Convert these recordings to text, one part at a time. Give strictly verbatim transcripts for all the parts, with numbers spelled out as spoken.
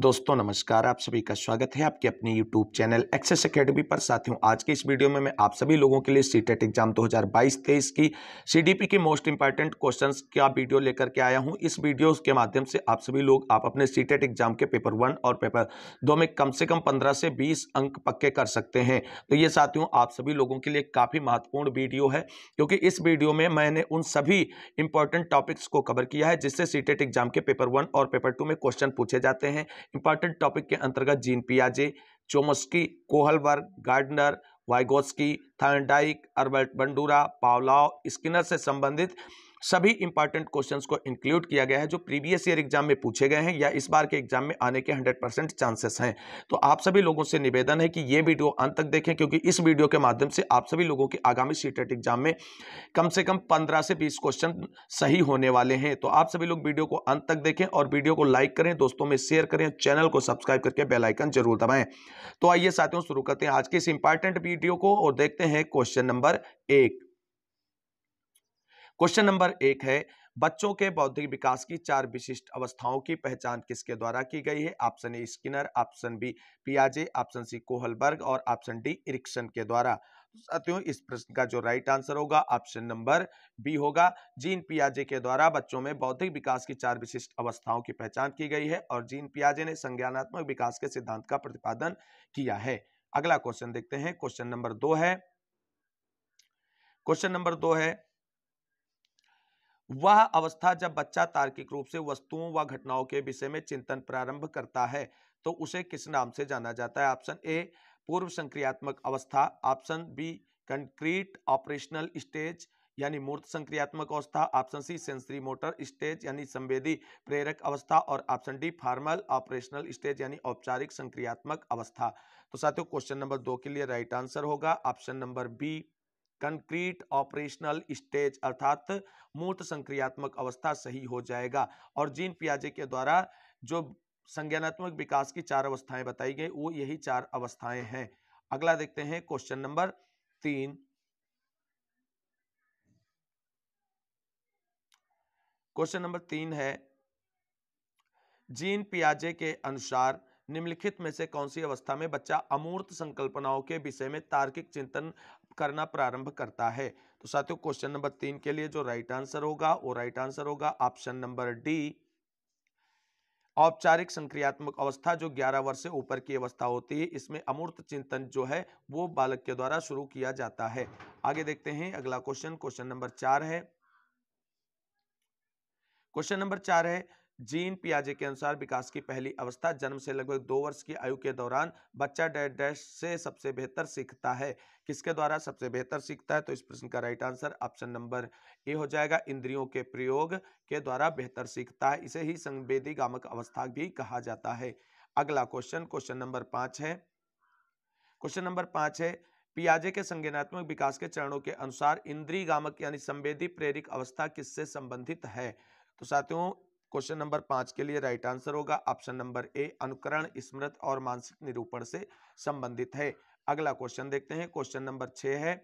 दोस्तों नमस्कार, आप सभी का स्वागत है आपके अपने यूट्यूब चैनल एक्सेस एकेडमी पर। साथियों, आज के इस वीडियो में मैं आप सभी लोगों के लिए सीटेट एग्जाम दो हज़ार बाईस तेईस की सीडीपी के मोस्ट इंपॉर्टेंट क्वेश्चंस का वीडियो लेकर के आया हूं। इस वीडियो के माध्यम से आप सभी लोग आप अपने सीटेट एग्जाम के पेपर वन और पेपर दो में कम से कम पंद्रह से बीस अंक पक्के कर सकते हैं। तो ये साथियों आप सभी लोगों के लिए काफ़ी महत्वपूर्ण वीडियो है, क्योंकि इस वीडियो में मैंने उन सभी इंपॉर्टेंट टॉपिक्स को कवर किया है जिससे सीटेट एग्जाम के पेपर वन और पेपर टू में क्वेश्चन पूछे जाते हैं। इंपॉर्टेंट टॉपिक के अंतर्गत जीन पियाजे, Chomsky, Kohlberg, Gardner, Vygotsky, Thorndike, Albert Bandura, Pavlov, Skinner से संबंधित सभी इंपॉर्टेंट क्वेश्चंस को इंक्लूड किया गया है जो प्रीवियस ईयर एग्जाम में पूछे गए हैं या इस बार के एग्जाम में आने के हंड्रेड परसेंट चांसेस हैं। तो आप सभी लोगों से निवेदन है कि ये वीडियो अंत तक देखें, क्योंकि इस वीडियो के माध्यम से आप सभी लोगों के आगामी सीटेट एग्जाम में कम से कम पंद्रह से बीस क्वेश्चन सही होने वाले हैं। तो आप सभी लोग वीडियो को अंत तक देखें और वीडियो को लाइक करें, दोस्तों में शेयर करें, चैनल को सब्सक्राइब करके बेल आइकन जरूर दबाएं। तो आइए साथियों शुरू करते हैं आज के इस इंपॉर्टेंट वीडियो को और देखते हैं क्वेश्चन नंबर एक। क्वेश्चन नंबर एक है, बच्चों के बौद्धिक विकास की चार विशिष्ट अवस्थाओं की पहचान किसके द्वारा की गई है? Option A Skinner, option B पियाजे, ऑप्शन सी कोहलबर्ग और ऑप्शन डी एरिक्सन के द्वारा। साथियों इस प्रश्न का जो राइट आंसर होगा ऑप्शन नंबर बी होगा। जीन पियाजे के द्वारा बच्चों में बौद्धिक विकास की चार विशिष्ट अवस्थाओं की पहचान की गई है और जीन पियाजे ने संज्ञानात्मक विकास के सिद्धांत का प्रतिपादन किया है। अगला क्वेश्चन देखते हैं, क्वेश्चन नंबर दो है। क्वेश्चन नंबर दो है, वह अवस्था जब बच्चा तार्किक रूप से वस्तुओं व घटनाओं के विषय में चिंतन प्रारंभ करता है तो उसे किस नाम से जाना जाता है? ऑप्शन ए पूर्व संक्रियात्मक अवस्था, option B concrete operational stage यानी मूर्त संक्रियात्मक अवस्था, option C sensory motor stage यानी संवेदी प्रेरक अवस्था और option D formal operational stage यानी औपचारिक संक्रियात्मक अवस्था। तो साथियों क्वेश्चन नंबर दो के लिए राइट आंसर होगा option number B concrete operational stage अर्थात मूर्त संक्रियात्मक अवस्था सही हो जाएगा। और जीन पियाजे के द्वारा जो संज्ञानात्मक विकास की चार अवस्थाएं बताई गई वो यही चार अवस्थाएं हैं। अगला देखते हैं क्वेश्चन नंबर तीन। क्वेश्चन नंबर तीन है, जीन पियाजे के अनुसार निम्नलिखित में से कौन सी अवस्था में बच्चा अमूर्त संकल्पनाओं के विषय में तार्किक चिंतन करना प्रारंभ करता है? तो साथियों क्वेश्चन नंबर तीन के लिए जो राइट आंसर होगा वो राइट आंसर होगा ऑप्शन नंबर डी औपचारिक संक्रियात्मक अवस्था, जो ग्यारह वर्ष से ऊपर की अवस्था होती है। इसमें अमूर्त चिंतन जो है वो बालक के द्वारा शुरू किया जाता है। आगे देखते हैं अगला क्वेश्चन, क्वेश्चन नंबर चार है। क्वेश्चन नंबर चार है, जीन पियाजे के अनुसार विकास की पहली अवस्था जन्म से लगभग दो वर्ष की आयु के दौरान बच्चा डैश डैश से सबसे बेहतर सीखता है, किसके द्वारा सबसे बेहतर सीखता है? तो इस प्रश्न का right answer option number A हो जाएगा, इंद्रियों के प्रयोग के द्वारा बेहतर सीखता है। इसे ही संवेदी गामक अवस्था भी कहा जाता है। अगला क्वेश्चन, क्वेश्चन नंबर पांच है। क्वेश्चन नंबर पांच है, पियाजे के संज्ञानात्मक विकास के चरणों के अनुसार इंद्रिय गामक यानी संवेदी प्रेरित अवस्था किससे संबंधित है? तो साथियों क्वेश्चन नंबर पांच के लिए राइट आंसर होगा ऑप्शन नंबर ए अनुकरण, स्मृति और मानसिक निरूपण से संबंधित है। अगला क्वेश्चन देखते हैं, क्वेश्चन नंबर छह है।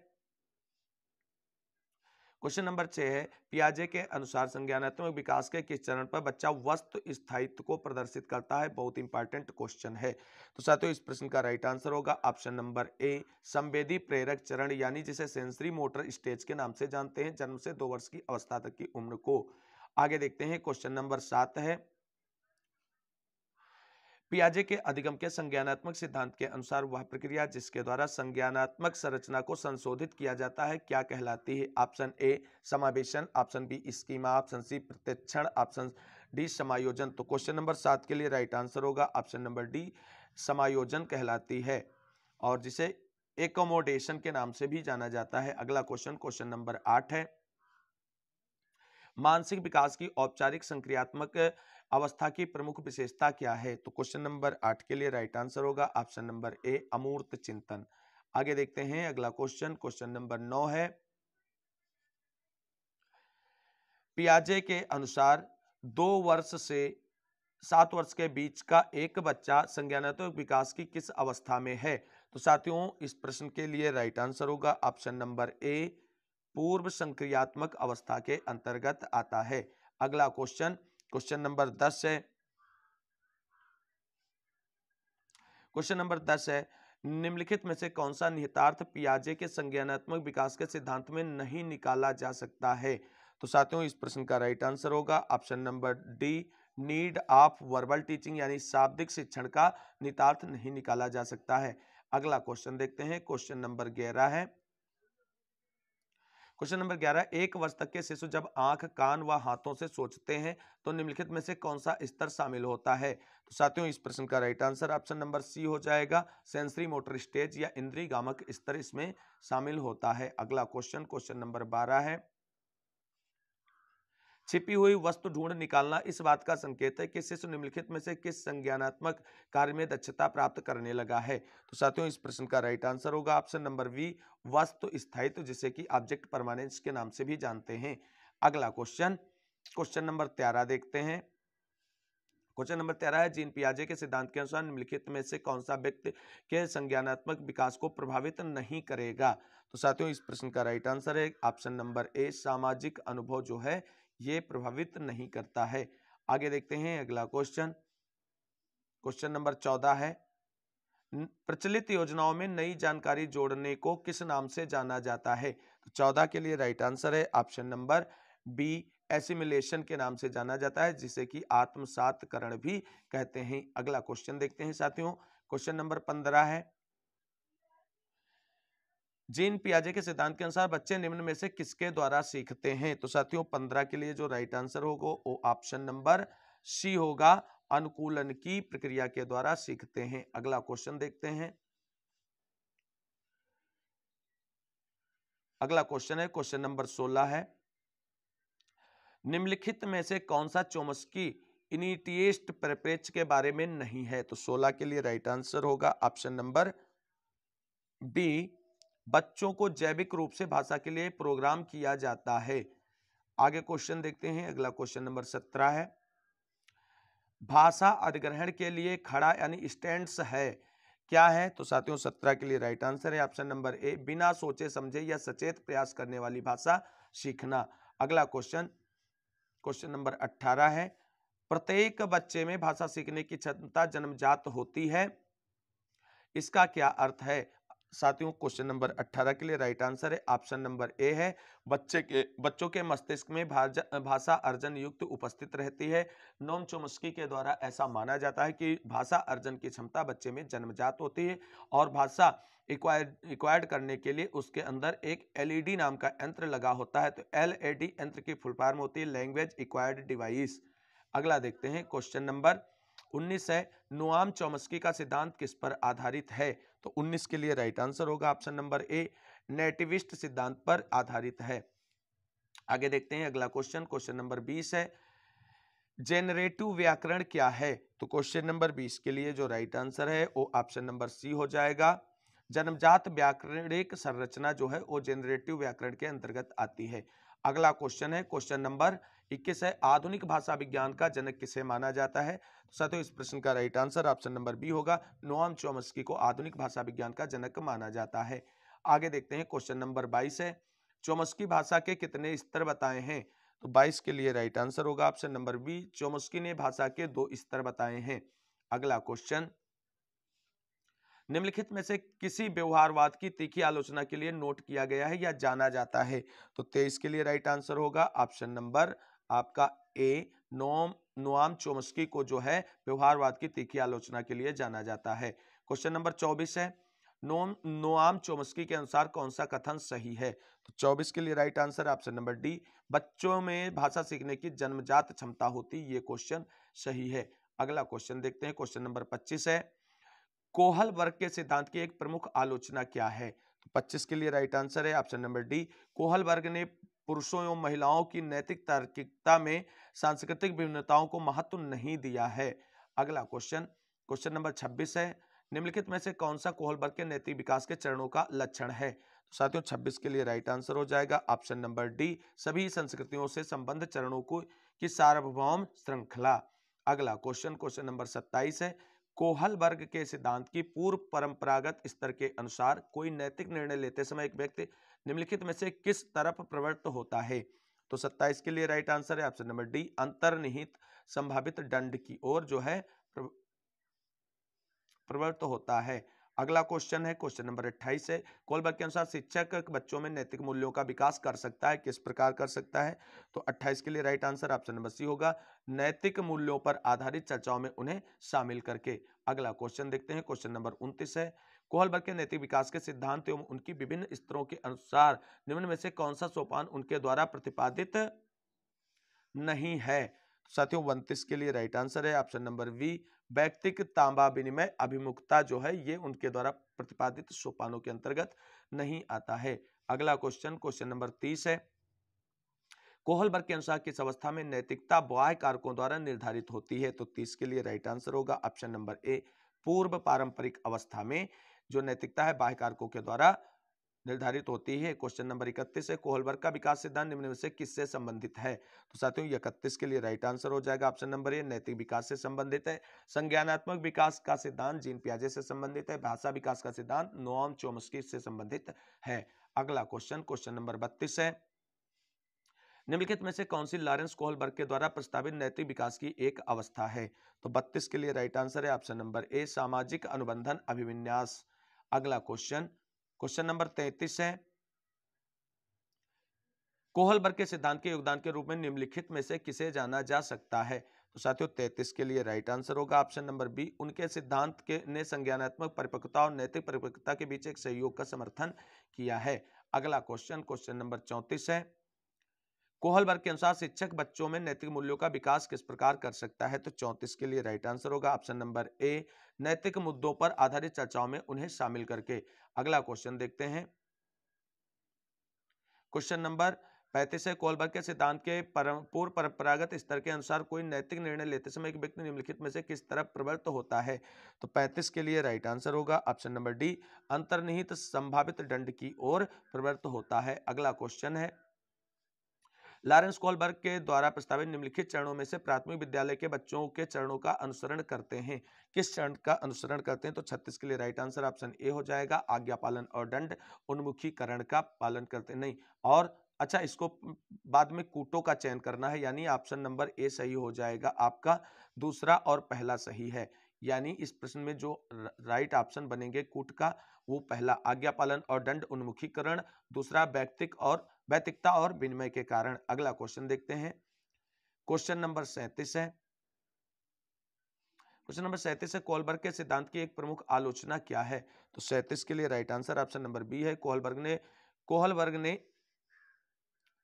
क्वेश्चन नंबर छह है, पियाजे के अनुसार संज्ञानात्मक विकास के किस चरण पर बच्चा वस्तु स्थायित्व को प्रदर्शित करता है? बहुत इंपॉर्टेंट क्वेश्चन है। तो साथियों इस प्रश्न का राइट आंसर होगा ऑप्शन नंबर ए संवेदी प्रेरक चरण यानी जिसे सेंसरी मोटर स्टेज के नाम से जानते हैं, जन्म से दो वर्ष की अवस्था तक की उम्र को। आगे देखते हैं क्वेश्चन नंबर सात है, पियाजे के अधिगम के संज्ञानात्मक सिद्धांत के अनुसार वह प्रक्रिया जिसके द्वारा संज्ञानात्मक संरचना को संशोधित किया जाता है क्या कहलाती है? ऑप्शन ए समावेशन, option B schema, option C प्रत्यक्षण, ऑप्शन डी समायोजन। तो क्वेश्चन नंबर सात के लिए राइट आंसर होगा ऑप्शन नंबर डी समायोजन कहलाती है और जिसे एकोमोडेशन के नाम से भी जाना जाता है। अगला क्वेश्चन, क्वेश्चन नंबर आठ है, मानसिक विकास की औपचारिक संक्रियात्मक अवस्था की प्रमुख विशेषता क्या है? तो क्वेश्चन नंबर आठ के लिए राइट आंसर होगा ऑप्शन नंबर ए अमूर्त चिंतन। आगे देखते हैं अगला क्वेश्चन, क्वेश्चन नंबर नौ है, पियाजे के अनुसार दो वर्ष से सात वर्ष के बीच का एक बच्चा संज्ञानात्मक विकास की किस अवस्था में है? तो साथियों इस प्रश्न के लिए राइट आंसर होगा ऑप्शन नंबर ए पूर्व संक्रियात्मक अवस्था के अंतर्गत आता है। अगला क्वेश्चन, क्वेश्चन नंबर दस है, क्वेश्चन नंबर दस है, निम्नलिखित में से कौन सा निहितार्थ पियाजे के संज्ञानात्मक विकास के सिद्धांत में नहीं निकाला जा सकता है? तो साथियों इस प्रश्न का राइट आंसर होगा option number D, need of verbal teaching यानी शाब्दिक शिक्षण का निहितार्थ नहीं निकाला जा सकता है। अगला क्वेश्चन देखते हैं, क्वेश्चन नंबर ग्यारह है। क्वेश्चन नंबर ग्यारह, एक वर्ष तक के शिशु जब आंख, कान व हाथों से सोचते हैं तो निम्नलिखित में से कौन सा स्तर शामिल होता है? तो साथियों इस प्रश्न का right answer option number C हो जाएगा, सेंसरी मोटर स्टेज या इंद्रियगामक स्तर इसमें शामिल होता है। अगला क्वेश्चन, क्वेश्चन नंबर बारह है। छिपी हुई वस्तु ढूंढ निकालना इस बात का संकेत है कि शिशु निम्नलिखित में से किस संज्ञानात्मक कार्य में दक्षता प्राप्त करने लगा है? तो साथियों इस प्रश्न का राइट आंसर होगा ऑप्शन नंबर वी, वस्तु स्थायित्व जिसे कि ऑब्जेक्ट परमानेंस के नाम से भी जानते हैं। अगला क्वेश्चन, क्वेश्चन नंबर तेरह देखते हैं। क्वेश्चन नंबर तेरह है, जीन पियाजे के सिद्धांत के अनुसार निम्नलिखित में से कौन सा व्यक्ति के संज्ञानात्मक विकास को प्रभावित नहीं करेगा? तो साथियों इस प्रश्न का राइट आंसर है ऑप्शन नंबर ए, सामाजिक अनुभव जो है ये प्रभावित नहीं करता है। आगे देखते हैं अगला क्वेश्चन, क्वेश्चन नंबर चौदह है। प्रचलित योजनाओं में नई जानकारी जोड़ने को किस नाम से जाना जाता है? तो चौदह के लिए राइट आंसर है ऑप्शन नंबर बी, एसिमिलेशन के नाम से जाना जाता है जिसे कि आत्मसातकरण भी कहते हैं। अगला क्वेश्चन देखते हैं साथियों, क्वेश्चन नंबर पंद्रह है। जीन पियाजे के सिद्धांत के अनुसार बच्चे निम्न में से किसके द्वारा सीखते हैं? तो साथियों पंद्रह के लिए जो राइट आंसर होगा वो ऑप्शन नंबर सी होगा, अनुकूलन की प्रक्रिया के द्वारा सीखते हैं। अगला क्वेश्चन देखते हैं, अगला क्वेश्चन है क्वेश्चन नंबर सोलह है। निम्नलिखित में से कौन सा चोम्स्की इनिटिएस्ट परिप्रेक्ष्य के बारे में नहीं है? तो सोलह के लिए राइट आंसर होगा ऑप्शन नंबर डी, बच्चों को जैविक रूप से भाषा के लिए प्रोग्राम किया जाता है। आगे क्वेश्चन देखते हैं, अगला क्वेश्चन नंबर सत्रह है। भाषा अधिग्रहण के लिए खड़ा यानी स्टैंड्स है क्या है? तो साथियों सत्रह के लिए राइट आंसर है ऑप्शन नंबर ए, बिना सोचे समझे या सचेत प्रयास करने वाली भाषा सीखना। अगला क्वेश्चन, क्वेश्चन नंबर अट्ठारह है। प्रत्येक बच्चे में भाषा सीखने की क्षमता जन्मजात होती है, इसका क्या अर्थ है? साथियों क्वेश्चन नंबर अठारह के लिए राइट आंसर है ऑप्शन नंबर ए है, बच्चे के बच्चों के मस्तिष्क में भाषा अर्जन युक्त उपस्थित रहती है। नोम चोम्स्की के द्वारा ऐसा माना जाता है कि भाषा अर्जन की क्षमता बच्चे में जन्मजात होती है और भाषा एक्वायर्ड एक्वायर्ड करने के लिए उसके अंदर एक एल ई डी नाम का यंत्र लगा होता है। तो एल ए डी यंत्र की फुल फॉर्म होती है लैंग्वेज एक्वायर्ड डिवाइस। अगला देखते हैं, क्वेश्चन नंबर उन्नीस है। नोआम चोम्स्की का सिद्धांत किस पर आधारित है? तो उन्नीस के लिए राइट आंसर होगा ऑप्शन नंबर ए, नेटिविस्ट सिद्धांत पर आधारित है। आगे देखते हैं अगला क्वेश्चन, क्वेश्चन नंबर बीस है। जेनरेटिव व्याकरण क्या है? तो क्वेश्चन नंबर बीस के लिए जो राइट आंसर है वो ऑप्शन नंबर सी हो जाएगा, जन्मजात व्याकरणिक संरचना जो है वो जेनरेटिव व्याकरण के अंतर्गत आती है। अगला क्वेश्चन है, क्वेश्चन नंबर इक्कीस है। आधुनिक भाषा विज्ञान का जनक किसे माना जाता है? साथियों इस प्रश्न का right answer option number B होगा, नोआम चोम्स्की को आधुनिक भाषा विज्ञान का जनक माना जाता है। आगे देखते हैं, क्वेश्चन नंबर बाईस है। चोम्स्की भाषा के कितने स्तर बताए हैं? तो बाईस के लिए राइट आंसर होगा ऑप्शन नंबर बी, चोम्स्की ने भाषा के दो स्तर बताए हैं। अगला क्वेश्चन, निम्नलिखित में से किसी व्यवहारवाद की तीखी आलोचना के लिए नोट किया गया है या जाना जाता है? तो तेईस के लिए राइट आंसर होगा ऑप्शन नंबर आपका ए, नोम नोआम चोम्स्की को जो है व्यवहारवाद की तीखी आलोचना के लिए जाना जाता है। क्वेश्चन नंबर चौबीस है। नोम नोआम चोम्स्की के अनुसार कौन सा कथन सही है? तो चौबीस के लिए right answer option number D, बच्चों में भाषा सीखने की जन्मजात क्षमता होती, ये क्वेश्चन सही है। अगला क्वेश्चन देखते हैं, क्वेश्चन नंबर पच्चीस है। कोहलबर्ग के सिद्धांत की एक प्रमुख आलोचना क्या है? तो पच्चीस के लिए राइट आंसर है ऑप्शन नंबर डी, कोहलबर्ग ने पुरुषों एवं महिलाओं की नैतिक तार्किकता में सांस्कृतिक भिन्नताओं को महत्व नहीं दिया है। अगला क्वेश्चन, क्वेश्चन नंबर छब्बीस है। निम्नलिखित में से कौन सा कोहलबर्ग के नैतिक विकास के चरणों का लक्षण है? तो साथियों छब्बीस के लिए राइट आंसर हो जाएगा ऑप्शन नंबर डी, सभी संस्कृतियों से संबंध चरणों को की सार्वभौम श्रृंखला। अगला क्वेश्चन, क्वेश्चन नंबर सत्ताईस है। कोहलबर्ग के सिद्धांत की पूर्व परंपरागत स्तर के अनुसार कोई नैतिक निर्णय लेते समय एक व्यक्ति निम्नलिखित में से किस तरफ प्रवृत्त होता है? तो सत्ताईस के लिए राइट आंसर है ऑप्शन नंबर डी, अंतर्निहित संभावित दंड की ओर जो है प्रवृत्त होता है। अगला क्वेश्चन है क्वेश्चन नंबर अट्ठाईस है, कोलबर्ग के अनुसार शिक्षक बच्चों में नैतिक मूल्यों का विकास कर सकता है, किस प्रकार कर सकता है? तो अट्ठाईस के लिए right answer option number C होगा, नैतिक मूल्यों पर आधारित चर्चाओं में उन्हें शामिल करके। अगला क्वेश्चन देखते हैं, क्वेश्चन नंबर उनतीस है, कोहलबर्ग के नैतिक विकास के सिद्धांत एवं उनकी विभिन्न स्तरों के अनुसार निम्न में से कौन सा सोपान उनके द्वारा प्रतिपादित नहीं है? साथियों उनतीस के लिए राइट आंसर है ऑप्शन नंबर वी, व्यक्तिक तांबा विनिमय अभिमुखता जो है ये उनके द्वारा प्रतिपादित सोपानों के अंतर्गत नहीं आता है। अगला क्वेश्चन क्वेश्चन नंबर तीस है, कोहलबर्ग के अनुसार किस अवस्था में नैतिकता बाह्य कारकों द्वारा निर्धारित होती है? तो तीस के लिए राइट आंसर होगा ऑप्शन नंबर ए, पूर्व पारंपरिक अवस्था में जो नैतिकता है बाह्य कारकों के द्वारा निर्धारित होती है। क्वेश्चन नंबर इकतीस है, कोहलबर्ग का विकास सिद्धांत निम्न में से किससे संबंधित है? तो साथियों इकतीस के लिए राइट आंसर हो जाएगा ऑप्शन नंबर ए, नैतिक विकास से संबंधित है। संज्ञानात्मक विकास का सिद्धांत जीन पियाजे से संबंधित है। भाषा विकास का सिद्धांत नोआम चोम्स्की से संबंधित है। अगला क्वेश्चन क्वेश्चन नंबर बत्तीस है, निम्नलिखित में से कौन सी लॉरेंस कोहलबर्ग के द्वारा प्रस्तावित नैतिक विकास की एक अवस्था है? तो बत्तीस के लिए राइट आंसर है ऑप्शन नंबर ए, सामाजिक अनुबंधन अभिविन्यास। अगला क्वेश्चन क्वेश्चन नंबर तैंतीस है, कोहलबर्ग के सिद्धांत के योगदान के रूप में निम्नलिखित में से किसे जाना जा सकता है? तो साथियों तैंतीस के लिए राइट आंसर होगा ऑप्शन नंबर बी, उनके सिद्धांत के ने संज्ञानात्मक परिपक्वता और नैतिक परिपक्वता के बीच एक सहयोग का समर्थन किया है। अगला क्वेश्चन क्वेश्चन नंबर चौंतीस है, कोहलबर्ग के अनुसार शिक्षक बच्चों में नैतिक मूल्यों का विकास किस प्रकार कर सकता है? तो चौंतीस के लिए राइट आंसर होगा ऑप्शन नंबर ए, नैतिक मुद्दों पर आधारित चर्चाओं में उन्हें शामिल करके। अगला क्वेश्चन देखते हैं, क्वेश्चन नंबर पैंतीस है, कोहलबर्ग के सिद्धांत के पूर्व परंपरागत स्तर के अनुसार कोई नैतिक निर्णय लेते समय एक व्यक्ति निम्नलिखित में से किस तरह प्रवृत्त होता है? तो पैंतीस के लिए राइट आंसर होगा ऑप्शन नंबर डी, अंतर्निहित संभावित दंड की ओर प्रवृत्त होता है। अगला क्वेश्चन है, लॉरेंस कोहलबर्ग के द्वारा प्रस्तावित निम्नलिखित चरणों में से प्राथमिक विद्यालय के बच्चों के चरणों का अनुसरण करते हैं, किस चरण का अनुसरण करते हैं? तो छत्तीस के लिए राइट आंसर ऑप्शन ए हो जाएगा, आज्ञा पालन और दंड उन्मुखीकरण का पालन करते नहीं और अच्छा इसको बाद में कूटों का चयन करना है, यानी ऑप्शन नंबर ए सही हो जाएगा आपका, दूसरा और पहला सही है, यानी इस प्रश्न में जो राइट ऑप्शन बनेंगे कूट का वो पहला आज्ञा पालन और दंड उन्मुखीकरण, दूसरा व्यक्तिक और व्यतिकता और विनिमय के कारण। अगला क्वेश्चन देखते हैं, क्वेश्चन नंबर सैंतीस है, क्वेश्चन नंबर सैंतीस है, कोहलबर्ग के सिद्धांत की एक प्रमुख आलोचना क्या है? तो सैंतीस के लिए right answer option number B है, कोहलबर्ग ने कोहलबर्ग ने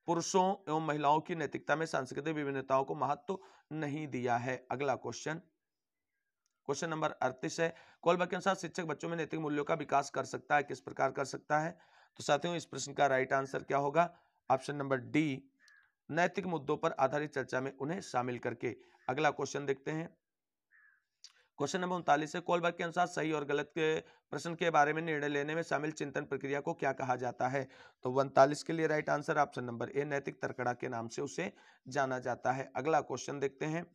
पुरुषों एवं महिलाओं की नैतिकता में सांस्कृतिक विभिन्नताओं को महत्व नहीं दिया है। अगला क्वेश्चन क्वेश्चन नंबर अड़तीस है, कोहलबर्ग के अनुसार शिक्षक बच्चों में नैतिक मूल्यों का विकास कर सकता है, किस प्रकार कर सकता है? तो साथियों इस प्रश्न का राइट आंसर क्या होगा? ऑप्शन नंबर डी, नैतिक मुद्दों पर आधारित चर्चा में उन्हें शामिल करके। अगला क्वेश्चन देखते हैं, क्वेश्चन नंबर उनतालीस है, कोहलबर्ग के अनुसार सही और गलत के प्रश्न के बारे में निर्णय लेने में शामिल चिंतन प्रक्रिया को क्या कहा जाता है? तो उनतालीस के लिए right answer option number A, नैतिक तर्कड़ा के नाम से उसे जाना जाता है। अगला क्वेश्चन देखते हैं,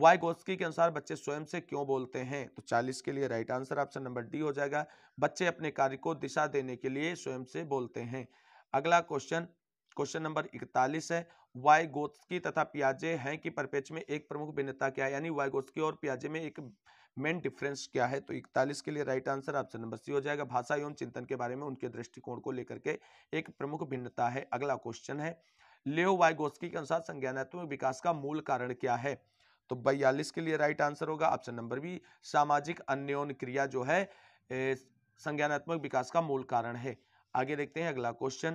वाइगोत्स्की के अनुसार बच्चे स्वयं से क्यों बोलते हैं? तो चालीस के लिए right answer option number D हो जाएगा, बच्चे अपने कार्य को दिशा देने के लिए स्वयं से बोलते हैं। अगला क्वेश्चन क्वेश्चन नंबर इकतालीस है, वाइगोत्स्की तथा पियाजे हैं कि परिपेक्ष में एक प्रमुख भिन्नता क्या है, यानी वाइगोत्स्की और पियाजे में एक मेन डिफरेंस क्या है? तो इकतालीस के लिए right answer option number C हो जाएगा, भाषा एवं चिंतन के बारे में उनके दृष्टिकोण को लेकर के एक प्रमुख भिन्नता है। अगला क्वेश्चन है, लेव वाइगोत्स्की के अनुसार संज्ञानात्मक विकास का मूल कारण क्या है? तो बयालीस के लिए राइट आंसर होगा ऑप्शन नंबर बी, सामाजिक अन्योन्य क्रिया जो है संज्ञानात्मक विकास का मूल कारण है। आगे देखते हैं, अगला क्वेश्चन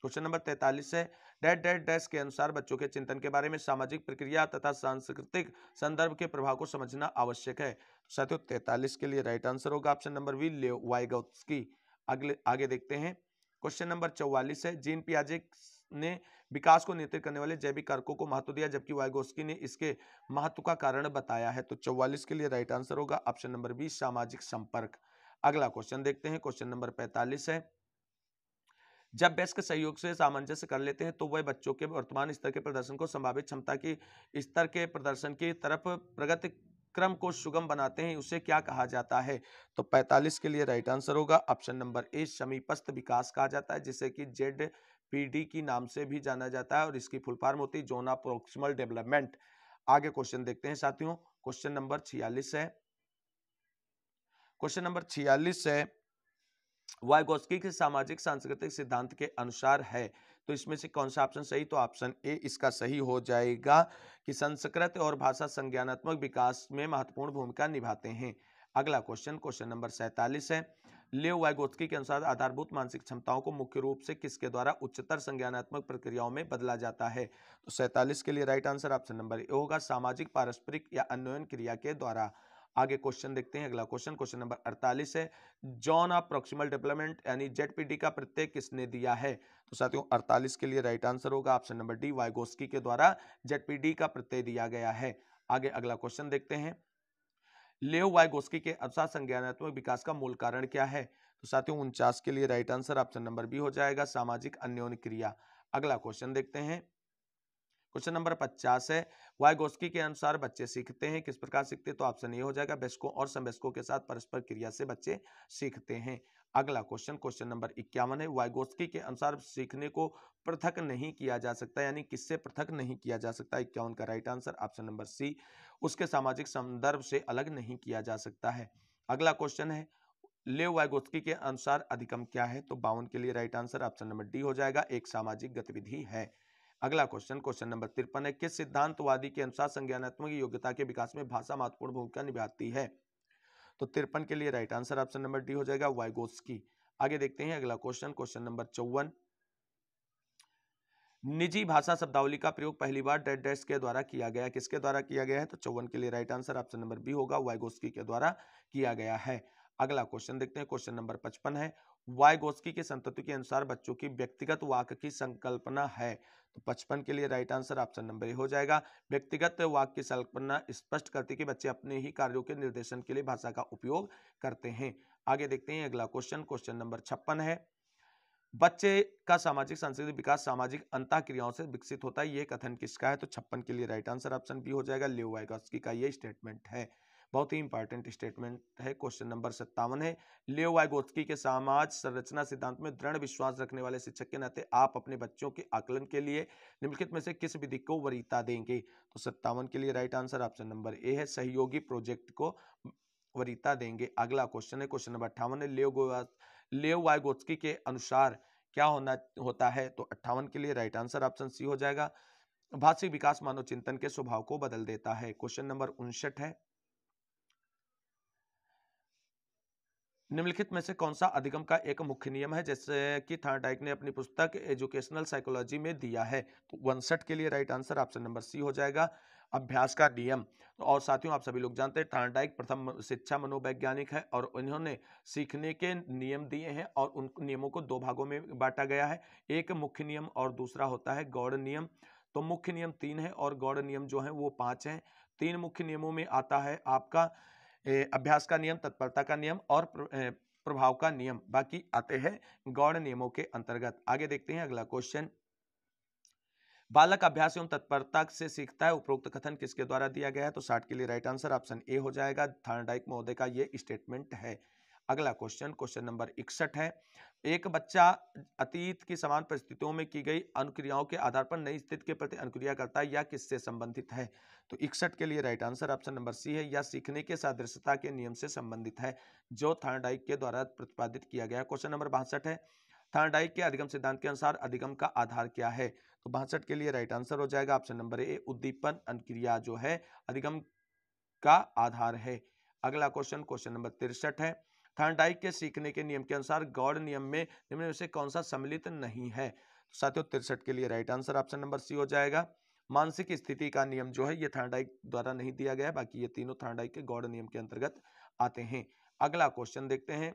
क्वेश्चन नंबर तैंतालीस है, डैट डैट डैश के अनुसार बच्चों के चिंतन के बारे में सामाजिक प्रक्रिया तथा सांस्कृतिक संदर्भ के प्रभाव को समझना आवश्यक है। साथियों तैंतालीस के लिए राइट आंसर होगा option number B, Lev Vygotsky. अगले आगे देखते हैं, क्वेश्चन नंबर चौवालीस है, जीन पियाजे ने विकास को नियंत्रित करने वाले जैविक कारकों को महत्व दिया जबकि वाइगोत्स्की ने इसके महत्व का कारण बताया है। तो चौवालीस के लिए राइट आंसर होगा ऑप्शन नंबर बी, सामाजिक संपर्क। अगला क्वेश्चन देखते हैं, क्वेश्चन नंबर पैंतालीस है, जब वयस्क सहयोग से सामंजस्य कर लेते हैं तो वह बच्चों के वर्तमान स्तर के प्रदर्शन को संभावित क्षमता की स्तर के प्रदर्शन की तरफ प्रगति क्रम को सुगम बनाते हैं, उसे क्या कहा जाता है? तो पैंतालीस के लिए राइट आंसर होगा ऑप्शन नंबर ए, समीपस्थ विकास कहा जाता है, जिसे कि जेड पीडी की नाम से भी जाना जाता है और इसकी फुल फॉर्म होती है जोन ऑफ प्रोक्सिमल डेवलपमेंट। आगे क्वेश्चन देखते हैं साथियों, क्वेश्चन नंबर छियालीस है, क्वेश्चन नंबर छियालीस है वाइगोत्स्की के सामाजिक सांस्कृतिक सिद्धांत के अनुसार है, तो इसमें से कौन सा ऑप्शन सही, तो ऑप्शन ए इसका सही हो जाएगा कि संस्कृत और भाषा संज्ञानात्मक विकास में महत्वपूर्ण भूमिका निभाते हैं। अगला क्वेश्चन क्वेश्चन नंबर सैंतालीस है लेव वाइगोत्स्की के अनुसार आधारभूत मानसिक क्षमताओं को मुख्य रूप से किसके द्वारा उच्चतर संज्ञानात्मक प्रक्रियाओं में बदला जाता है, तो सैंतालीस के लिए right answer option number A होगा सामाजिक पारस्परिक या अन्योन्य क्रिया के द्वारा। आगे क्वेश्चन देखते हैं। अगला क्वेश्चन क्वेश्चन नंबर अड़तालीस है जोन ऑफ प्रॉक्सिमल डेवलपमेंट यानी जेडपीडी का प्रत्यय किसने दिया है, तो साथियों अड़तालीस के लिए राइट आंसर होगा ऑप्शन नंबर डी वाइगोत्स्की के द्वारा जेडपीडी का प्रत्यय दिया गया है। आगे अगला क्वेश्चन देखते हैं लेव वाइगोत्स्की के अनुसार संज्ञानात्मक विकास का मूल कारण क्या है, तो साथियों उनचास के लिए right answer option number B हो जाएगा सामाजिक अन्योन्य क्रिया। अगला क्वेश्चन देखते हैं क्वेश्चन नंबर पचास है वाइगोत्स्की के अनुसार बच्चे सीखते हैं, किस प्रकार सीखते हैं, तो ऑप्शन ए हो जाएगा वयस्कों और समवयस्कों के साथ परस्पर क्रिया से बच्चे सीखते हैं। अगला क्वेश्चन क्वेश्चन नंबर इक्यावन है वाइगोत्स्की के अनुसार सीखने को पृथक नहीं किया जा सकता यानी किससे पृथक नहीं किया जा सकता, इक्यावन का right answer option number C उसके सामाजिक संदर्भ से अलग नहीं किया जा सकता है। अगला क्वेश्चन है लेव वाइगोत्स्की के अनुसार अधिगम क्या है, तो बावन के लिए right answer option number D हो जाएगा एक सामाजिक गतिविधि है। अगला क्वेश्चन क्वेश्चन नंबर तिरपन है किस सिद्धांतवादी के अनुसार संज्ञानात्मक योग्यता के विकास में भाषा महत्वपूर्ण भूमिका निभाती है, तो तिरपन के लिए right answer option number D हो जाएगा वाइगोत्स्की। आगे देखते हैं अगला क्वेश्चन क्वेश्चन नंबर चौवन निजी भाषा शब्दावली का प्रयोग पहली बार डेट डेट्स के द्वारा किया गया, किसके द्वारा किया गया है, तो चौवन के लिए right answer option number B होगा वाइगोत्स्की के द्वारा किया गया है। अगला क्वेश्चन देखते हैं क्वेश्चन नंबर पचपन है वाइगोत्स्की के संतति के अनुसार बच्चों की व्यक्तिगत वाक की संकल्पना है, तो पचपन के लिए right answer option number A हो जाएगा व्यक्तिगत वाक की संकल्पना स्पष्ट करती कि बच्चे अपने ही कार्यों के निर्देशन के लिए भाषा का उपयोग करते हैं। आगे देखते हैं अगला क्वेश्चन क्वेश्चन नंबर छप्पन है बच्चे का सामाजिक सांस्कृतिक विकास सामाजिक अंतः क्रियाओं से विकसित होता है, ये कथन किसका है, तो छप्पन के लिए राइट आंसर ऑप्शन बी हो जाएगा लेव वाइगोत्स्की का ये स्टेटमेंट है, बहुत ही इंपॉर्टेंट स्टेटमेंट है। क्वेश्चन नंबर सत्तावन है लेव वाइगोत्स्की के समाज संरचना सिद्धांत में दृढ़ विश्वास रखने वाले शिक्षक के नाते आप अपने बच्चों के आकलन के लिए निम्नलिखित में से किस विधि को वरीयता देंगे, तो सत्तावन के लिए right answer option number A है सहयोगी प्रोजेक्ट को वरीयता देंगे। अगला क्वेश्चन है क्वेश्चन नंबर अट्ठावन है लेव लेव वाइगोत्स्की के अनुसार क्या होना होता है, तो अट्ठावन के लिए राइट आंसर ऑप्शन सी हो जाएगा भाषिक विकास मानव चिंतन के स्वभाव को बदल देता है। क्वेश्चन नंबर उनसठ है निम्नलिखित में से कौन सा अधिगम का एक मुख्य नियम है जैसे कि थॉर्नडाइक ने अपनी पुस्तक एजुकेशनल साइकोलॉजी में दिया है, तो उनसठ के लिए right answer option number C हो जाएगा अभ्यास का नियम। और साथियों आप सभी लोग जानते हैं थॉर्नडाइक प्रथम शिक्षा मनोवैज्ञानिक है और उन्होंने सीखने के नियम दिए हैं और उन नियमों को दो भागों में बांटा गया है, एक मुख्य नियम और दूसरा होता है गौड़ नियम। तो मुख्य नियम तीन है और गौड़ नियम जो है वो पाँच है। तीन मुख्य नियमों में आता है आपका अभ्यास का नियम, तत्परता का नियम और प्रभाव का नियम, बाकी आते हैं गौड़ नियमों के अंतर्गत। आगे देखते हैं अगला क्वेश्चन बालक अभ्यास एवं तत्परता से सीखता है, उपरोक्त कथन किसके द्वारा दिया गया है, तो साठ के लिए राइट आंसर ऑप्शन ए हो जाएगा थॉर्नडाइक महोदय का ये स्टेटमेंट है। अगला क्वेश्चन क्वेश्चन नंबर इकसठ है एक बच्चा अतीत की समान परिस्थितियों में की गई अनुक्रियाओं के आधार पर नई स्थिति के प्रति अनुक्रिया करता है या किससे संबंधित है, तो इकसठ के लिए right answer option number C है या सीखने के सादृश्यता के नियम से संबंधित है जो थॉर्नडाइक के द्वारा प्रतिपादित किया गया। क्वेश्चन नंबर बासठ है थॉर्नडाइक के अधिगम सिद्धांत के अनुसार अधिगम का आधार क्या है, तो बासठ के लिए राइट आंसर हो जाएगा ऑप्शन नंबर ए उद्दीपन अनुक्रिया जो है अधिगम का आधार है। अगला क्वेश्चन क्वेश्चन नंबर तिरसठ है थॉर्नडाइक के सीखने के नियम के अनुसार गौड़ नियम में निम्न में से कौन सा सम्मिलित नहीं है, तो साथियों तिरसठ के लिए right answer option number C हो जाएगा मानसिक स्थिति का नियम जो है ये थॉर्नडाइक द्वारा नहीं दिया गया, बाकी ये तीनों थॉर्नडाइक के गौड़ नियम के अंतर्गत आते हैं। अगला क्वेश्चन देखते हैं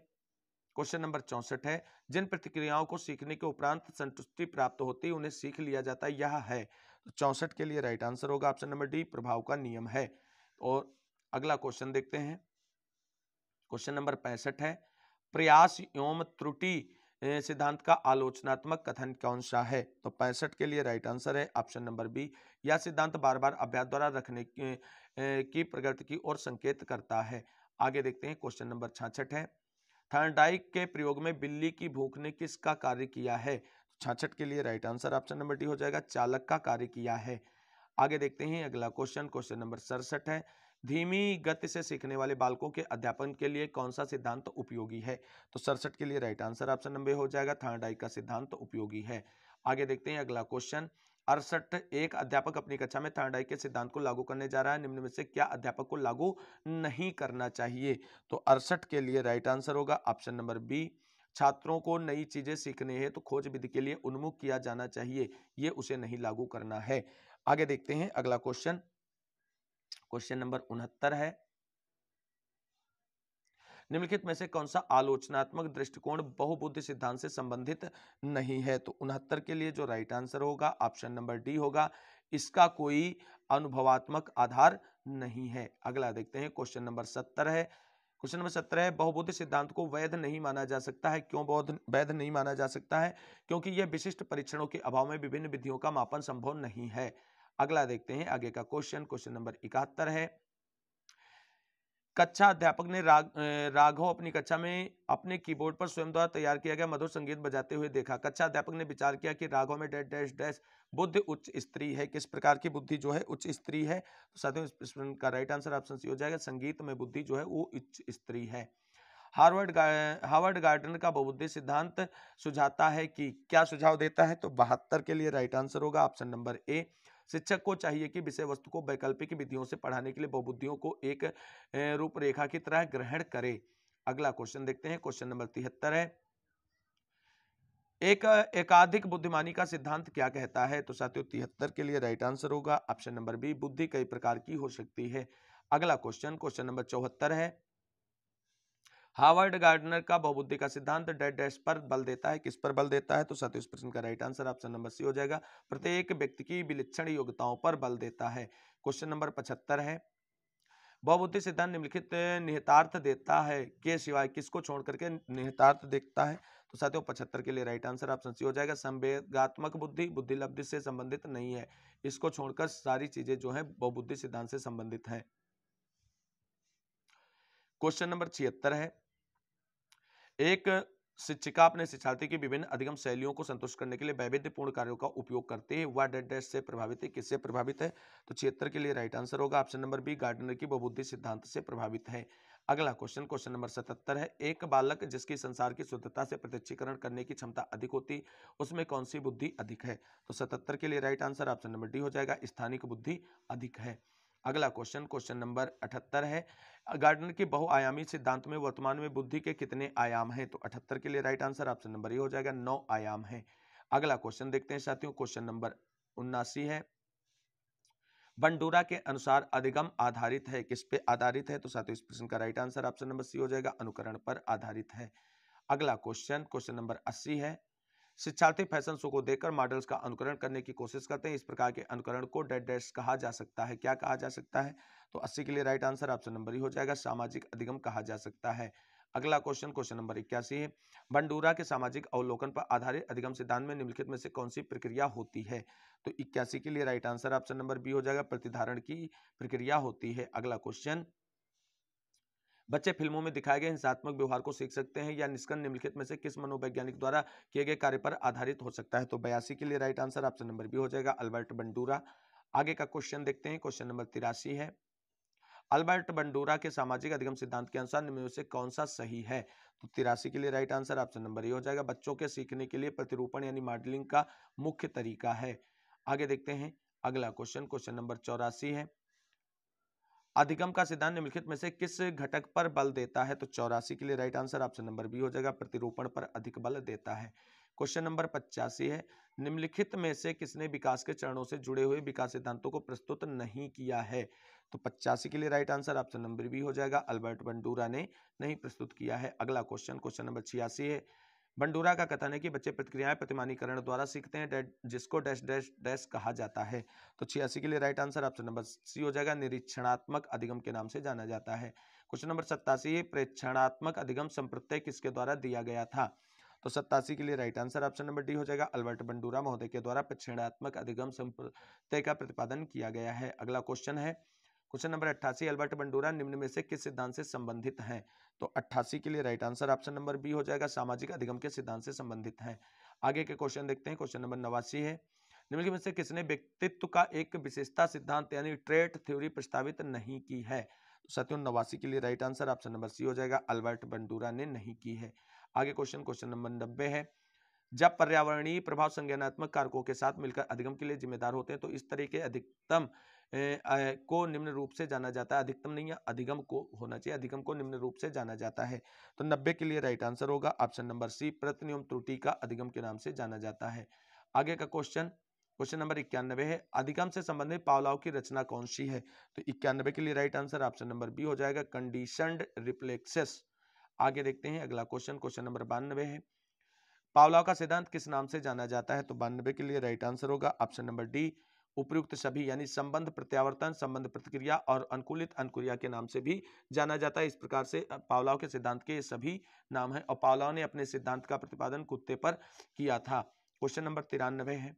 क्वेश्चन नंबर चौसठ है जिन प्रतिक्रियाओं को सीखने के उपरांत संतुष्टि प्राप्त होती उन्हें सीख लिया जाता यह है, तो चौसठ के लिए राइट आंसर होगा ऑप्शन नंबर डी प्रभाव का नियम है। और अगला क्वेश्चन देखते हैं क्वेश्चन नंबर पैंसठ है प्रयास एवं त्रुटि सिद्धांत का आलोचनात्मक कथन कौन सा है, तो पैंसठ के लिए राइट आंसर है ऑप्शन नंबर बी यह सिद्धांत बार बार अभ्यास द्वारा रखने की प्रगति की ओर संकेत करता है। आगे देखते हैं क्वेश्चन नंबर छियासठ है थॉर्नडाइक के प्रयोग में बिल्ली की भूख ने किसका कार्य किया है, छियासठ के लिए right answer option number D हो जाएगा चालक का कार्य किया है। आगे देखते हैं अगला क्वेश्चन क्वेश्चन नंबर सड़सठ है धीमी गति से सीखने वाले बालकों के अध्यापन के लिए कौन सा सिद्धांत उपयोगी है? तो सड़सठ के लिए राइट आंसर ऑप्शन नंबर हो जाएगा थॉर्नडाइक का सिद्धांत उपयोगी है। आगे देखते हैं अगला क्वेश्चन अड़सठ, एक अध्यापक अपनी कक्षा में थॉर्नडाइक के सिद्धांत को लागू करने जा रहा है, निम्न में से क्या अध्यापक को लागू नहीं करना चाहिए? तो अड़सठ के लिए राइट आंसर होगा ऑप्शन नंबर बी, छात्रों को नई चीजें सीखने हैं तो खोज विधि के लिए उन्मुख किया जाना चाहिए, ये उसे नहीं लागू करना है। आगे देखते हैं अगला क्वेश्चन, क्वेश्चन नंबर उनहत्तर है, निम्नलिखित में से कौन सा आलोचनात्मक दृष्टिकोण बहुबुद्धि सिद्धांत से संबंधित नहीं है? तो उनहत्तर के लिए जो राइट आंसर होगा ऑप्शन नंबर डी होगा, इसका कोई अनुभवात्मक आधार नहीं है। अगला देखते हैं क्वेश्चन नंबर सत्तर है, क्वेश्चन नंबर सत्रह है, बहुबुद्धि सिद्धांत को वैध नहीं माना जा सकता है। क्यों वैध नहीं माना जा सकता है? क्योंकि यह विशिष्ट परीक्षणों के अभाव में विभिन्न विधियों का मापन संभव नहीं है। अगला देखते हैं आगे का क्वेश्चन, क्वेश्चन नंबर इकहत्तर है, कक्षा अध्यापक ने राग, राघव अपनी कक्षा में अपने कीबोर्ड पर स्वयं द्वारा तैयार किया गया मधुर संगीत बजाते हुए देखा। कक्षा अध्यापक ने विचार किया कि राघव में डैश डैश डैश बुद्धि उच्च स्त्री है, किस प्रकार की बुद्धि जो है उच्च स्त्री है? तो साथियों इस का राइट आंसर ऑप्शन सी हो जाएगा, संगीत में बुद्धि जो है वो उच्च स्त्री है। हार्वर्ड हार्वर्ड गार्डनर का बहुबुद्धि सिद्धांत सुझाता है कि क्या सुझाव देता है? तो बहत्तर के लिए राइट आंसर होगा ऑप्शन नंबर ए, शिक्षक को चाहिए कि विषय वस्तु को वैकल्पिक विधियों से पढ़ाने के लिए बहुबुद्धियों को एक रूपरेखा की तरह ग्रहण करे। अगला क्वेश्चन देखते हैं, क्वेश्चन नंबर तिहत्तर है, एक एकाधिक बुद्धिमानी का सिद्धांत क्या कहता है? तो साथियों तिहत्तर के लिए राइट आंसर होगा ऑप्शन नंबर बी, बुद्धि कई प्रकार की हो सकती है। अगला क्वेश्चन, क्वेश्चन नंबर चौहत्तर है, हार्वर्ड गार्डनर का बहुबुद्धि का सिद्धांत डैश डैश पर बल देता है, किस पर बल देता है? तो साथियों इस प्रश्न का right answer option number C हो जाएगा, प्रत्येक व्यक्ति की विलक्षण योग्यताओं पर बल देता है। क्वेश्चन नंबर पचहत्तर है, बहुबुद्धि सिद्धांत निम्नलिखित निहितार्थ देता है के सिवाय किसको छोड़ करके निहितार्थ देखता है? तो साथियों पचहत्तर के लिए राइट आंसर ऑप्शन सी हो जाएगा, संवेगात्मक बुद्धि बुद्धि लब्धि से संबंधित नहीं है, इसको छोड़कर सारी चीजें जो है बहुबुद्धि सिद्धांत से संबंधित है। क्वेश्चन नंबर छिहत्तर है, एक शिक्षिका अपने शिक्षार्थी की विभिन्न अधिगम शैलियों को संतुष्ट करने के लिए वैविध्यपूर्ण कार्यों का उपयोग करते हैं, वह डैश डैश से प्रभावित है, किससे प्रभावित है? तो छिहत्तर के लिए राइट आंसर होगा ऑप्शन नंबर बी, गार्डनर की बहुबुद्धि सिद्धांत से प्रभावित है। अगला क्वेश्चन, क्वेश्चन नंबर सतहत्तर है, एक बालक जिसकी संसार की शुद्धता से प्रत्यक्षीकरण करने की क्षमता अधिक होती, उसमें कौन सी बुद्धि अधिक है? तो सतहत्तर के लिए right answer option number D हो जाएगा, स्थानिक बुद्धि अधिक है। अगला क्वेश्चन, क्वेश्चन नंबर अठहत्तर है, गार्डनर के बहुआयामी सिद्धांत में वर्तमान में बुद्धि के कितने आयाम हैं? तो अठहत्तर के लिए right answer option number A हो जाएगा, नौ आयाम है। अगला क्वेश्चन देखते हैं साथियों, क्वेश्चन नंबर उन्नासी है, बंडूरा के अनुसार अधिगम आधारित है, किस पे आधारित है? तो साथियों इस प्रश्न का right answer option number C हो जाएगा, अनुकरण पर आधारित है। अगला क्वेश्चन, क्वेश्चन नंबर अस्सी है, शिक्षार्थी फैशन शो को देखकर मॉडल्स का अनुकरण करने की कोशिश करते हैं, इस प्रकार के अनुकरण को डैश डैश कहा जा सकता है, क्या कहा जा सकता है? तो अस्सी के लिए राइट आंसर ऑप्शन नंबर ही हो जाएगा, सामाजिक अधिगम कहा जा सकता है। अगला क्वेश्चन, क्वेश्चन नंबर इक्यासी है, बंडूरा के सामाजिक अवलोकन पर आधारित अधिगम सिद्धांत में निम्नलिखित में से कौन सी प्रक्रिया होती है? तो इक्यासी के लिए right answer option number B हो जाएगा, प्रतिधारण की प्रक्रिया होती है। अगला क्वेश्चन, बच्चे फिल्मों में दिखाए गए हिंसात्मक व्यवहार को सीख सकते हैं या निष्कर्ष निम्नलिखित में से किस मनोवैज्ञानिक द्वारा किए गए कार्य पर आधारित हो सकता है? तो बयासी के लिए right answer option number B हो जाएगा, अल्बर्ट बंडूरा। आगे का क्वेश्चन देखते हैं, क्वेश्चन नंबर तिरासी है, अल्बर्ट बंडूरा के सामाजिक अधिगम सिद्धांत के अनुसार निम्न में से कौन सा सही है? तो तिरासी के लिए right answer option number A हो जाएगा, बच्चों के सीखने के लिए प्रतिरूपण यानी मॉडलिंग का मुख्य तरीका है। आगे देखते हैं अगला क्वेश्चन, क्वेश्चन नंबर चौरासी है, अधिगम का सिद्धांत निम्नलिखित में से किस घटक पर बल देता है? तो चौरासी के लिए right answer option number B हो जाएगा, प्रतिरूपण पर अधिक बल देता है। क्वेश्चन नंबर पचासी है, निम्नलिखित में से किसने विकास के चरणों से जुड़े हुए विकास सिद्धांतों को प्रस्तुत नहीं किया है? तो पचासी के लिए right answer option number B हो जाएगा, अल्बर्ट बंडूरा ने नहीं प्रस्तुत किया है। अगला क्वेश्चन, क्वेश्चन नंबर छियासी है, बंडूरा का कथन है कि बच्चे प्रतिक्रियाएं प्रतिमानीकरण द्वारा सीखते हैं, जिसको डैश डैश डैश कहा जाता है। तो छियासी के लिए right answer option number C हो जाएगा, निरीक्षणात्मक अधिगम के नाम से जाना जाता है। क्वेश्चन नंबर सत्तासी, प्रेक्षणात्मक अधिगम संप्रत्यय किसके द्वारा दिया गया था? तो सत्तासी के लिए right answer option number D हो जाएगा, अल्बर्ट बंडूरा महोदय के द्वारा प्रेक्षणात्मक अधिगम संप्रत्यय का प्रतिपादन किया गया है। अगला क्वेश्चन है, क्वेश्चन नंबर अट्ठासी, अल्बर्ट बंडूरा निम्न में से किस सिद्धांत से संबंधित हैं? तो अट्ठासी के लिए right answer option number B हो जाएगा, सामाजिक अधिगम के सिद्धांत से संबंधित हैं। आगे के क्वेश्चन देखते हैं, क्वेश्चन नंबर नवासी है, निम्नलिखित में से किसने व्यक्तित्व का एक विशेषता सिद्धांत यानी ट्रेट थ्योरी प्रस्तावित नहीं की है? सत्योन नवासी के लिए right answer option number C हो जाएगा, अल्बर्ट बंडूरा ने नहीं की है। आगे क्वेश्चन क्वेश्चन नंबर नब्बे है, जब पर्यावरणीय प्रभाव संज्ञानात्मक कारकों के साथ मिलकर अधिगम के लिए जिम्मेदार होते हैं तो इस तरह के अधिकतम को निम्न रूप से जाना जाता है। अधिकतम नहीं है, अधिगम को होना चाहिए, अधिगम को निम्न रूप से जाना जाता है। तो नब्बे के लिए राइट आंसर होगा ऑप्शन नंबर सी, प्रतिनियम त्रुटि का अधिगम के नाम से जाना जाता है। आगे का क्वेश्चन क्वेश्चन नंबर इक्यानवे है, अधिगम से संबंधित पावलोव की रचना कौन सी है? तो इक्यानवे के लिए right answer option number B हो जाएगा, कंडीशनड रिफ्लेक्सेस। आगे देखते हैं अगला क्वेश्चन क्वेश्चन नंबर बानवे है, पावलोव का सिद्धांत किस नाम से जाना जाता है? तो बानवे के लिए राइट आंसर होगा ऑप्शन नंबर डी, उपयुक्त सभी यानी संबंध प्रत्यावर्तन, संबंध प्रतिक्रिया और अनुकूलित अनुक्रिया के नाम से भी जाना जाता है। इस प्रकार से पावलोव के सिद्धांत के सभी नाम है, और पावलोव ने अपने सिद्धांत का प्रतिपादन कुत्ते पर किया था। क्वेश्चन नंबर तिरानवे है,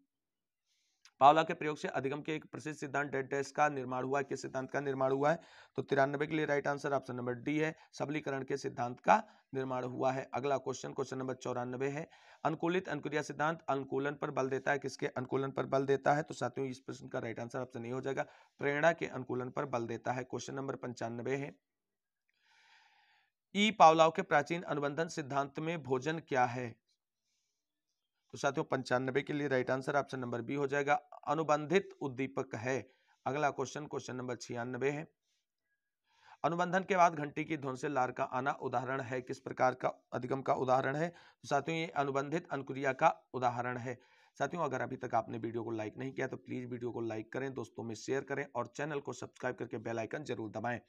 पावलोव के प्रयोग से अधिगम के एक प्रसिद्ध सिद्धांत डेड डैश का निर्माण हुआ है, किस सिद्धांत का निर्माण हुआ है? तो तिरानवे के लिए right answer option number D है, सबलीकरण के सिद्धांत का निर्माण हुआ है। अगला क्वेश्चन क्वेश्चन नंबर चौरानवे है, अनुकूलित अनुक्रिया सिद्धांत अनुकूलन पर बल देता है, किसके अनुकूलन पर बल देता है? तो साथियों इस प्रश्न का राइट आंसर ऑप्शन ए हो जाएगा, प्रेरणा के अनुकूलन पर बल देता है। क्वेश्चन नंबर पंचानवे है, ई पावलोव के प्राचीन अनुबंधन सिद्धांत में भोजन क्या है? तो साथियों पंचानवे के लिए right answer option number B हो जाएगा, अनुबंधित उद्दीपक है। अगला क्वेश्चन क्वेश्चन नंबर छियानवे है, अनुबंधन के बाद घंटी की ध्वनि से लार का आना उदाहरण है, किस प्रकार का अधिगम का उदाहरण है? तो साथियों ये अनुबंधित अनुक्रिया का उदाहरण है। साथियों अगर अभी तक आपने वीडियो को लाइक नहीं किया तो प्लीज वीडियो को लाइक करें, दोस्तों में शेयर करें और चैनल को सब्सक्राइब करके बेल आइकन जरूर दबाएं।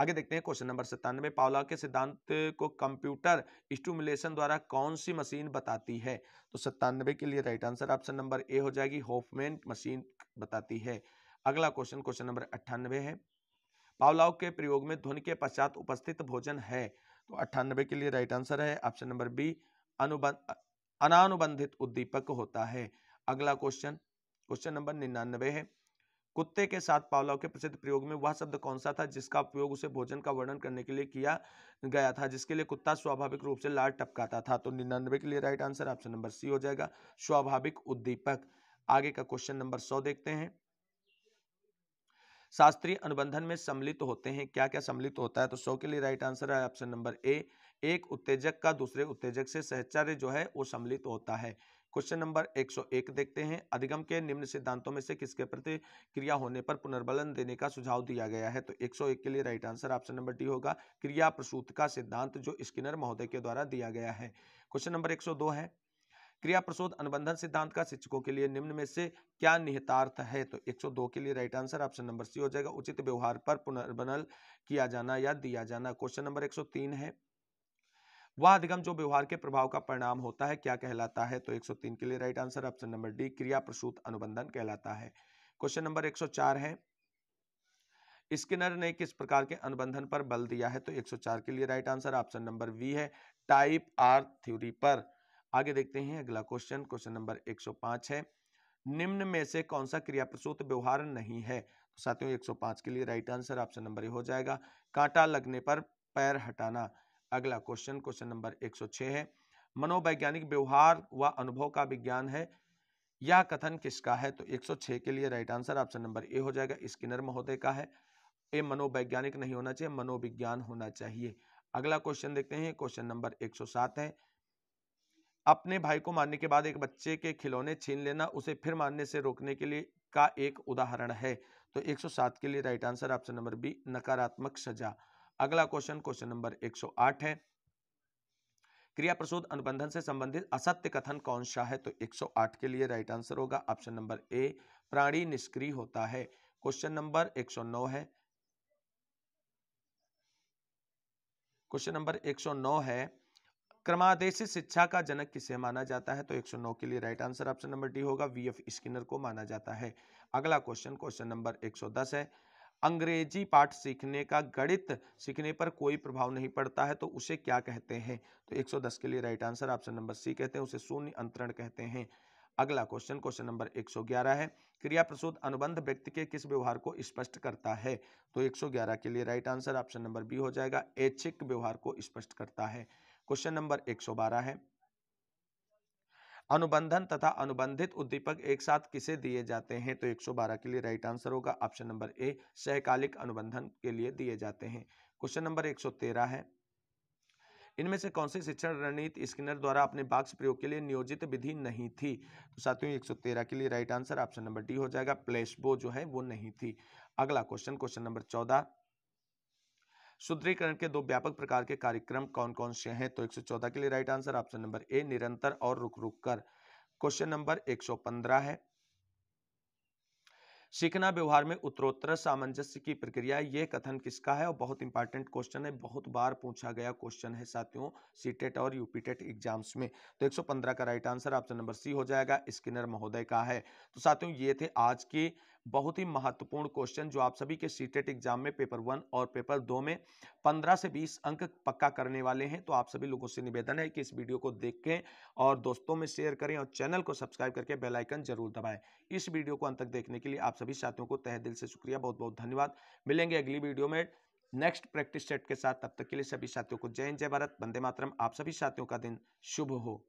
आगे देखते हैं क्वेश्चन नंबर सत्तानवे, पावलोव के सिद्धांत को कंप्यूटर स्टिमुलेशन द्वारा कौन सी मशीन बताती है? तो सत्तानवे के लिए right answer option number A हो जाएगी, होफमैन मशीन बताती है। अगला क्वेश्चन क्वेश्चन नंबर अट्ठानवे है, पावलोव के प्रयोग में ध्वनि के पश्चात उपस्थित भोजन है, तो अट्ठानवे के लिए राइट आंसर है ऑप्शन नंबर बी, अनुबंध अनानुबंधित उद्दीपक होता है। अगला क्वेश्चन क्वेश्चन नंबर निन्यानवे है, कुत्ते के साथ पावलोव के प्रसिद्ध प्रयोग में वह शब्द कौन सा था जिसका उपयोग उसे भोजन का वर्णन करने के लिए किया गया था, जिसके लिए कुत्ता स्वाभाविक रूप से लार टपकाता था? तो निन्यानवे के लिए right answer option number C हो जाएगा, स्वाभाविक उद्दीपक। आगे का क्वेश्चन नंबर सौ देखते हैं, शास्त्रीय अनुबंधन में सम्मिलित होते हैं, क्या क्या सम्मिलित होता है? तो सौ के लिए राइट आंसर है ऑप्शन नंबर ए, एक उत्तेजक का दूसरे उत्तेजक से सहचर्य जो है वो सम्मिलित होता है। क्वेश्चन नंबर एक सौ एक देखते हैं, अधिगम के निम्न सिद्धांतों में से किसके प्रति क्रिया होने पर पुनर्बलन देने का सुझाव दिया गया है? तो एक सौ एक के लिए right answer option number D होगा, क्रिया प्रसूत का सिद्धांत जो स्किनर महोदय के द्वारा दिया गया है। क्वेश्चन नंबर एक सौ दो है, क्रिया प्रसूत अनुबंधन सिद्धांत का शिक्षकों के लिए निम्न में से क्या निहितार्थ है? तो एक सौ दो के लिए right answer option number C हो जाएगा, उचित व्यवहार पर पुनर्बलन किया जाना या दिया जाना। क्वेश्चन नंबर एक सौ तीन है, वह अधिगम जो व्यवहार के प्रभाव का परिणाम होता है क्या कहलाता है? तो एक सौ तीन के लिए right answer option number D, क्रिया प्रसूत अनुबंधन कहलाता है। क्वेश्चन नंबर एक सौ चार है, स्किनर ने किस प्रकार के अनुबंधन पर बल दिया है? तो एक सौ चार के लिए right answer option number we है, टाइप आर थ्योरी पर। आगे देखते हैं अगला क्वेश्चन क्वेश्चन नंबर एक सौ पाँच है, निम्न में से कौन सा क्रिया प्रसूत व्यवहार नहीं है? तो साथियों एक सौ पाँच के लिए right answer option number A हो जाएगा, कांटा लगने पर पैर हटाना। अगला क्वेश्चन क्वेश्चन नंबर एक सौ छह है, मनोवैज्ञानिक व्यवहार व अनुभव का विज्ञान है, यह कथन किसका है? तो एक सौ छह के लिए right answer option number A हो जाएगा, स्किनर महोदय का है। ये मनोवैज्ञानिक नहीं होना चाहिए, मनोविज्ञान होना चाहिए। अगला क्वेश्चन देखते हैं क्वेश्चन नंबर एक सौ सात है, अपने भाई को मारने के बाद एक बच्चे के खिलौने छीन लेना उसे फिर मारने से रोकने के लिए का एक उदाहरण है। तो एक सौ सात के लिए right answer option number B, नकारात्मक सजा। अगला क्वेश्चन क्वेश्चन नंबर एक सौ आठ है, क्रिया प्रसूत अनुबंधन से संबंधित असत्य कथन कौन सा है? तो एक सौ आठ के लिए राइट आंसर होगा ऑप्शन नंबर ए, प्राणी निष्क्रिय होता है। क्वेश्चन नंबर एक सौ नौ है, क्वेश्चन नंबर एक सौ नौ है, क्रमादेशित शिक्षा का जनक किसे माना जाता है? तो एक सौ नौ के लिए right answer option number D होगा, वी एफ स्किनर को माना जाता है। अगला क्वेश्चन क्वेश्चन नंबर एक सौ दस है, अंग्रेजी पाठ सीखने का गणित सीखने पर कोई प्रभाव नहीं पड़ता है तो उसे क्या कहते हैं? तो एक सौ दस के लिए right answer option number C कहते हैं, उसे शून्य अंतरण कहते हैं। अगला क्वेश्चन क्वेश्चन नंबर एक सौ ग्यारह है, क्रिया प्रसूत अनुबंध व्यक्ति के किस व्यवहार को स्पष्ट करता है? तो एक सौ ग्यारह के लिए right answer option number B हो जाएगा, ऐच्छिक व्यवहार को स्पष्ट करता है। क्वेश्चन नंबर एक सौ बारह है, अनुबंधन तथा अनुबंधित उद्दीपक एक साथ किसे दिए जाते हैं, तो एक सौ बारह के लिए राइट आंसर होगा ऑप्शन नंबर ए, सहकालिक अनुबंधन के लिए दिए जाते हैं। क्वेश्चन नंबर एक सौ तेरह है, इनमें से कौन सी शिक्षण रणनीति स्किनर द्वारा अपने बाक्स प्रयोग के लिए नियोजित विधि नहीं थी, तो साथियों एक सौ तेरह के लिए right answer option number D हो जाएगा, प्लेसबो जो है वो नहीं थी। अगला क्वेश्चन क्वेश्चन नंबर चौदह, सुदृढ़ीकरण के दो व्यापक प्रकार के कार्यक्रम कौन कौन से हैं, तो एक सौ चौदह के लिए right answer option number A, निरंतर और रुक रुक कर। क्वेश्चन नंबर एक सौ पंद्रह है, सीखना व्यवहार में उत्तरोत्तर सामंजस्य की प्रक्रिया, यह कथन किसका है, और बहुत इंपॉर्टेंट क्वेश्चन है, बहुत बार पूछा गया क्वेश्चन है साथियों सीटेट और यूपीटेट एग्जाम्स में। तो एक सौ पंद्रह का right answer option number C हो जाएगा, स्किनर महोदय का है। तो साथियों ये थे आज के बहुत ही महत्वपूर्ण क्वेश्चन जो आप सभी के सीटेट एग्जाम में पेपर वन और पेपर दो में पंद्रह से बीस अंक पक्का करने वाले हैं। तो आप सभी लोगों से निवेदन है कि इस वीडियो को देखें और दोस्तों में शेयर करें और चैनल को सब्सक्राइब करके बेल आइकन जरूर दबाएं। इस वीडियो को अंत तक देखने के लिए आप सभी साथियों को तहे दिल से शुक्रिया, बहुत बहुत धन्यवाद। मिलेंगे अगली वीडियो में नेक्स्ट प्रैक्टिस सेट के साथ, तब तक के लिए सभी साथियों को जय हिंद, जय भारत, वंदे मातरम। आप सभी साथियों का दिन शुभ हो।